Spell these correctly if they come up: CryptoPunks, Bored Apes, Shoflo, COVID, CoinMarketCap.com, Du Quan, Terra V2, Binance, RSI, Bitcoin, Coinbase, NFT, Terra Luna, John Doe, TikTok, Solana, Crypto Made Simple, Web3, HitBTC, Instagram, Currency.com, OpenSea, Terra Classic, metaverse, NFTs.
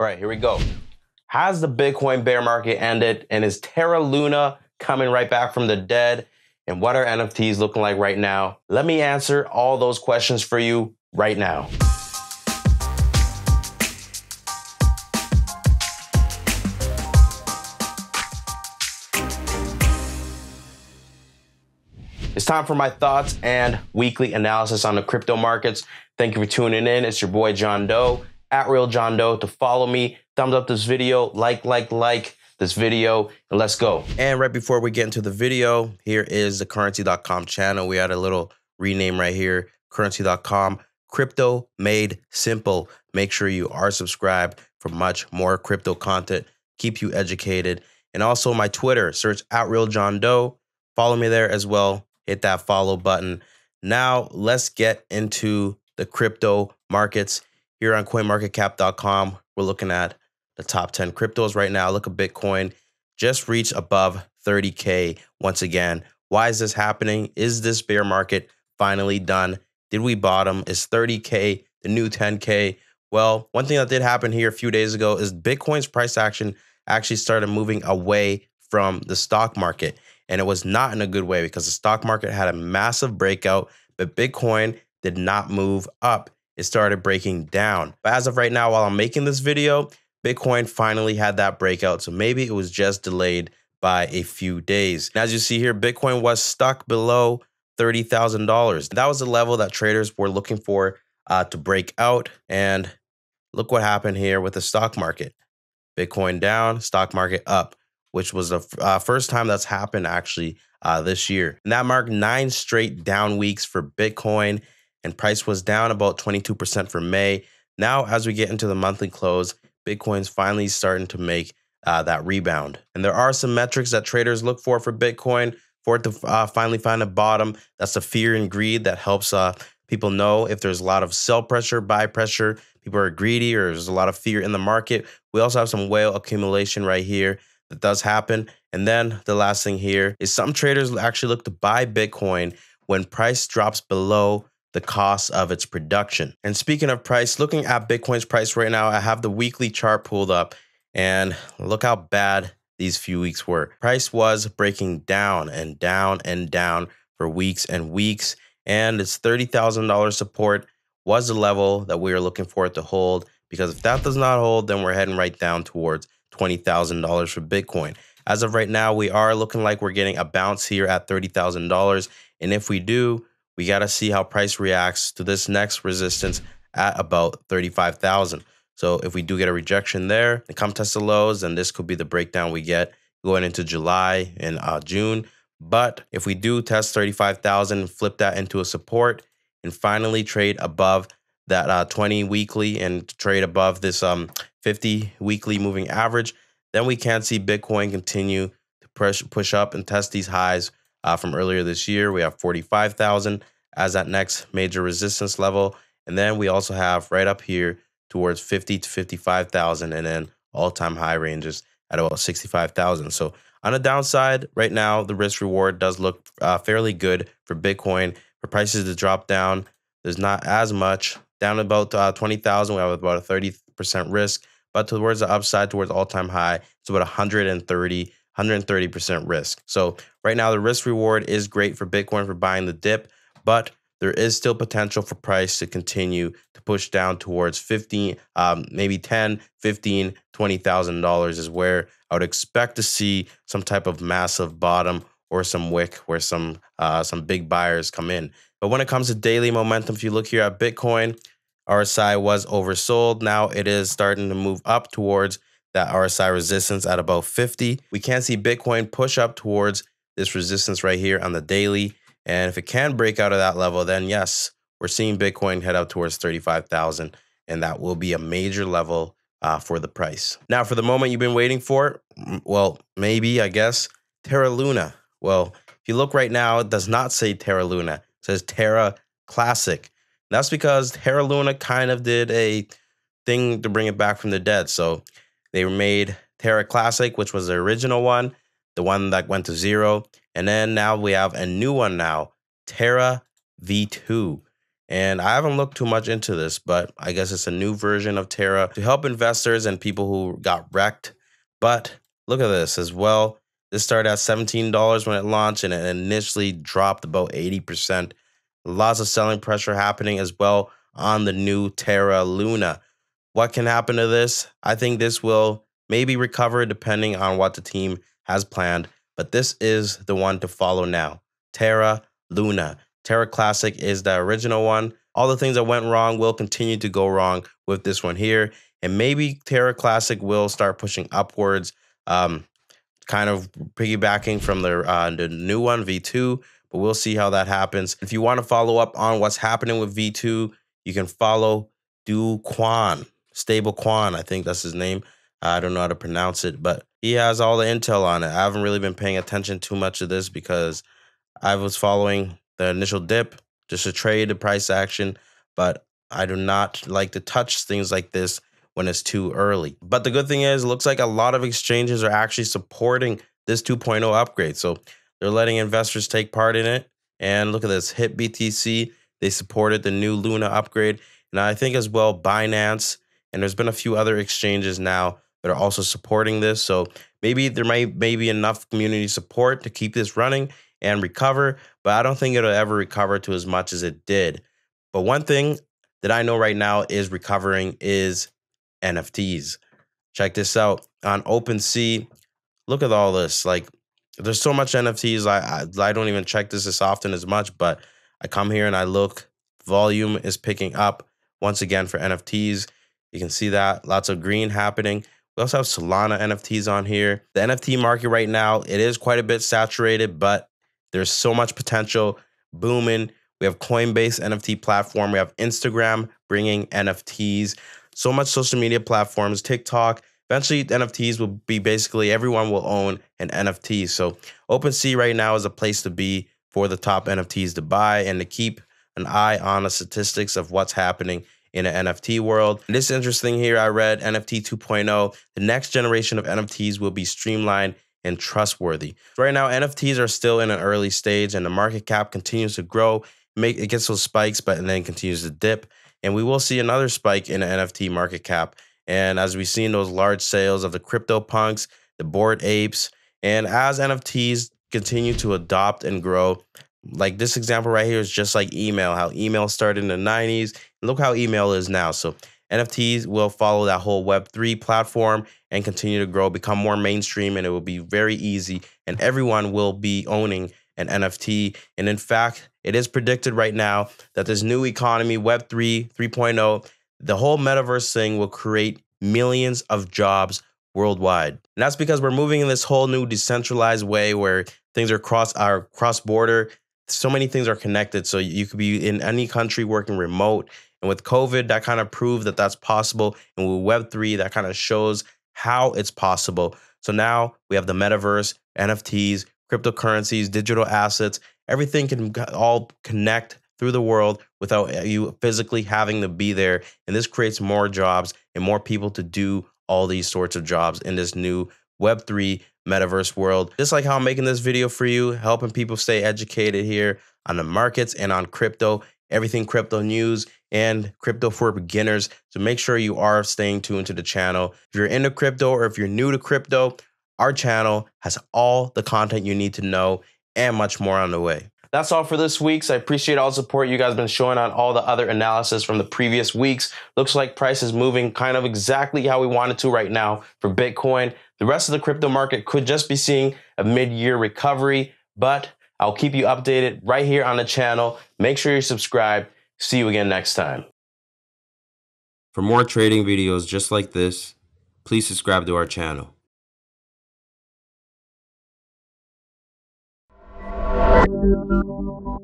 All right, here we go. Has the Bitcoin bear market ended, and is Terra Luna coming right back from the dead? And what are NFTs looking like right now? Let me answer all those questions for you right now. It's time for my thoughts and weekly analysis on the crypto markets. Thank you for tuning in. It's your boy John Doe, at Real John Doe. To follow me, thumbs up this video, like this video, and let's go. And right before we get into the video, here is the Currency.com channel. We had a little rename right here, Currency.com, Crypto Made Simple. Make sure you are subscribed for much more crypto content, keep you educated. And also my Twitter, search at Real John Doe. Follow me there as well. Hit that follow button. Now let's get into the crypto markets. Here on CoinMarketCap.com, we're looking at the top 10 cryptos right now. Look at Bitcoin, just reached above 30K once again. Why is this happening? Is this bear market finally done? Did we bottom? Is 30K the new 10K? Well, one thing that did happen here a few days ago is Bitcoin's price action actually started moving away from the stock market. And it was not in a good way because the stock market had a massive breakout, but Bitcoin did not move up. It started breaking down. But as of right now, while I'm making this video, Bitcoin finally had that breakout. So maybe it was just delayed by a few days. And as you see here, Bitcoin was stuck below $30,000. That was the level that traders were looking for to break out. And look what happened here with the stock market. Bitcoin down, stock market up, which was the first time that's happened actually this year. And that marked 9 straight down weeks for Bitcoin, and price was down about 22% for May. Now, as we get into the monthly close, Bitcoin's finally starting to make that rebound. And there are some metrics that traders look for Bitcoin, for it to finally find a bottom. That's the fear and greed that helps people know if there's a lot of sell pressure, buy pressure, people are greedy, or there's a lot of fear in the market. We also have some whale accumulation right here. That does happen. And then the last thing here is some traders actually look to buy Bitcoin when price drops below the cost of its production. And speaking of price, looking at Bitcoin's price right now, I have the weekly chart pulled up, and look how bad these few weeks were. Price was breaking down and down and down for weeks and weeks, and its $30,000 support was the level that we were looking for it to hold, because if that does not hold, then we're heading right down towards $20,000 for Bitcoin. As of right now, we are looking like we're getting a bounce here at $30,000. And if we do, we got to see how price reacts to this next resistance at about $35,000. So if we do get a rejection there and come test the lows, then this could be the breakdown we get going into July and June. But if we do test $35,000 and flip that into a support and finally trade above that 20 weekly and trade above this 50 weekly moving average, then we can see Bitcoin continue to push up and test these highs from earlier this year. We have 45,000 as that next major resistance level. And then we also have right up here towards 50 to 55,000 and then all-time high ranges at about 65,000. So on the downside right now, the risk reward does look fairly good for Bitcoin. For prices to drop down, there's not as much. Down about 20,000, we have about a 30% risk, but towards the upside, towards all-time high, it's about 130% risk. So right now, the risk reward is great for Bitcoin for buying the dip, but there is still potential for price to continue to push down towards 15, maybe 10, 15, $20,000 is where I would expect to see some type of massive bottom or some wick where some big buyers come in. But when it comes to daily momentum, if you look here at Bitcoin, RSI was oversold. Now it is starting to move up towards that RSI resistance at about 50. We can see Bitcoin push up towards this resistance right here on the daily. And if it can break out of that level, then yes, we're seeing Bitcoin head up towards 35,000. And that will be a major level for the price. Now, for the moment you've been waiting for, well, maybe, I guess, Terra Luna. Well, if you look right now, it does not say Terra Luna. It says Terra Classic. That's because Terra Luna kind of did a thing to bring it back from the dead. So they made Terra Classic, which was the original one, the one that went to zero. And then now we have a new one now, Terra V2. And I haven't looked too much into this, but I guess it's a new version of Terra to help investors and people who got wrecked. But look at this as well. This started at $17 when it launched, and it initially dropped about 80%. Lots of selling pressure happening as well on the new Terra Luna. What can happen to this? I think this will maybe recover depending on what the team has planned. But this is the one to follow now. Terra Luna. Terra Classic is the original one. All the things that went wrong will continue to go wrong with this one here. And maybe Terra Classic will start pushing upwards, kind of piggybacking from the new one, V2. But we'll see how that happens. If you want to follow up on what's happening with V2, you can follow Du Quan, Stable Quan, I think that's his name. I don't know how to pronounce it, but he has all the intel on it. I haven't really been paying attention too much to this because I was following the initial dip, just a trade, the price action, but I do not like to touch things like this when it's too early. But the good thing is, it looks like a lot of exchanges are actually supporting this 2.0 upgrade. So they're letting investors take part in it. And look at this, HitBTC, they supported the new Luna upgrade. And I think as well, Binance, and there's been a few other exchanges now that are also supporting this. So maybe there may be enough community support to keep this running and recover, but I don't think it'll ever recover to as much as it did. But one thing that I know right now is recovering is NFTs. Check this out on OpenSea. Look at all this. Like, there's so much NFTs. I don't even check this as often as much, but I come here and I look. Volume is picking up once again for NFTs. You can see that lots of green happening. We also have Solana NFTs on here. The NFT market right now, it is quite a bit saturated, but there's so much potential booming. We have Coinbase NFT platform. We have Instagram bringing NFTs. So much social media platforms, TikTok. Eventually, NFTs will be basically everyone will own an NFT. So OpenSea right now is a place to be for the top NFTs to buy and to keep an eye on the statistics of what's happening in the NFT world. And this is interesting here. I read NFT 2.0. The next generation of NFTs will be streamlined and trustworthy. Right now, NFTs are still in an early stage and the market cap continues to grow. It gets those spikes, but and then continues to dip. And we will see another spike in the NFT market cap. And as we've seen those large sales of the CryptoPunks, the Bored Apes, and as NFTs continue to adopt and grow, like this example right here is just like email, how email started in the 90s. Look how email is now. So NFTs will follow that whole Web3 platform and continue to grow, become more mainstream, and it will be very easy. And everyone will be owning an NFT. And in fact, it is predicted right now that this new economy, Web3 3.0, the whole metaverse thing will create millions of jobs worldwide. And that's because we're moving in this whole new decentralized way where things are cross-border. So many things are connected. So you could be in any country working remote. And with COVID, that kind of proved that that's possible. And with Web3, that kind of shows how it's possible. So now we have the metaverse, NFTs, cryptocurrencies, digital assets. Everything can all connect through the world without you physically having to be there. And this creates more jobs and more people to do all these sorts of jobs in this new Web3 metaverse world. Just like how I'm making this video for you, helping people stay educated here on the markets and on crypto, everything crypto news and crypto for beginners. So make sure you are staying tuned to the channel. If you're into crypto or if you're new to crypto, our channel has all the content you need to know and much more on the way. That's all for this week. So I appreciate all the support you guys have been showing on all the other analysis from the previous weeks. Looks like price is moving kind of exactly how we want it to right now for Bitcoin. The rest of the crypto market could just be seeing a mid-year recovery, but I'll keep you updated right here on the channel. Make sure you're subscribed. See you again next time. For more trading videos just like this, please subscribe to our channel. Thank you.